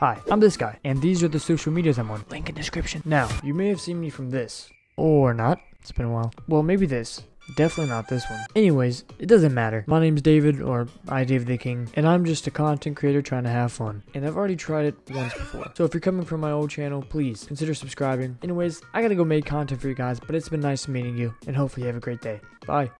Hi, I'm this guy, and these are the social medias I'm on. Link in description. Now, you may have seen me from this. Or not. It's been a while. Well, maybe this. Definitely not this one. Anyways, it doesn't matter. My name's David, or IDavidTheKing, and I'm just a content creator trying to have fun. And I've already tried it once before. So if you're coming from my old channel, please consider subscribing. Anyways, I gotta go make content for you guys, but it's been nice meeting you, and hopefully you have a great day. Bye.